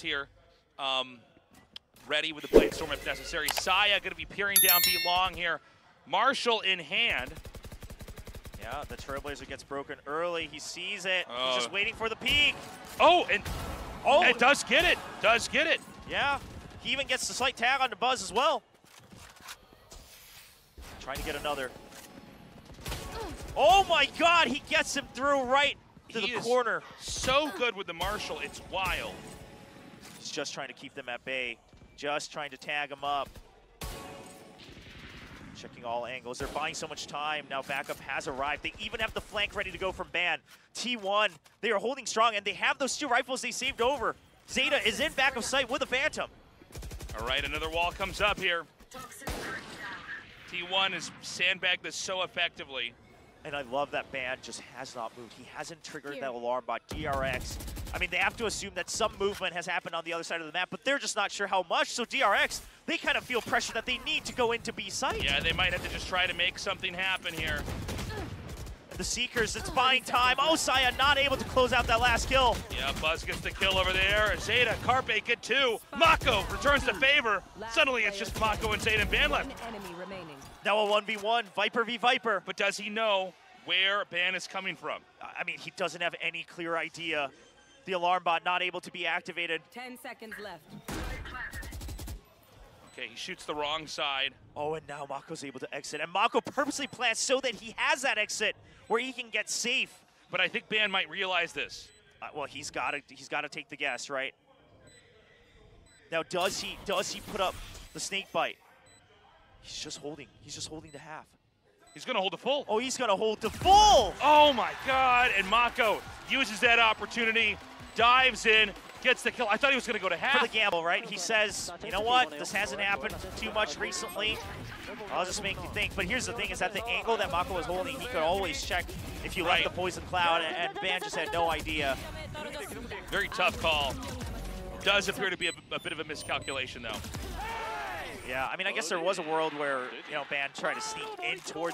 here. Ready with the Blade Storm if necessary. Saya gonna be peering down B long here. Marshall in hand. Yeah, the Trailblazer gets broken early. He sees it. He's just waiting for the peek. And does get it. Does get it. Yeah. He even gets the slight tag on the Buzz as well. Trying to get another. Oh my god, he gets him through right to the corner. So good with the Marshall, it's wild. He's just trying to keep them at bay. Just trying to tag him up. Checking all angles. They're buying so much time. Now backup has arrived. They even have the flank ready to go from Ban. T1, they are holding strong, and they have those two rifles they saved over. Zeta is in back of sight with a Phantom. All right, another wall comes up here. T1 has sandbagged this so effectively. And I love that Ban just has not moved. He hasn't triggered that alarm bot, DRX. I mean, they have to assume that some movement has happened on the other side of the map, but they're just not sure how much. So DRX, they kind of feel pressure that they need to go into B site. Yeah, they might have to just try to make something happen here. And the Seekers, it's buying time. Oh, Saya not able to close out that last kill. Yeah, Buzz gets the kill over there. Zeta, Carpe get two. Mako returns the favor. Suddenly, it's just Mako and Zeta and Ban left. Now a 1v1, Viper v Viper. But does he know where Ban is coming from? I mean, he doesn't have any clear idea. The alarm bot not able to be activated. 10 seconds left. Okay, he shoots the wrong side. Oh, and now Mako's able to exit. And Mako purposely plants so that he has that exit where he can get safe. But I think Ban might realize this. Well, he's gotta take the guess, right? Now, does he put up the snake bite? He's just holding. He's just holding the half. He's going to hold the full. Oh, he's going to hold the full. Oh, my God. And Mako uses that opportunity, dives in, gets the kill. I thought he was going to go to half. For the gamble, right? He says, you know what? This hasn't happened too much recently. I'll just make you think. But here's the thing is that the angle that Mako was holding, he could always check if you left the poison cloud, and Ban just had no idea. Very tough call. Does appear to be a bit of a miscalculation, though. Yeah, I mean, I guess there was a world where, you know, Ban tried to sneak in towards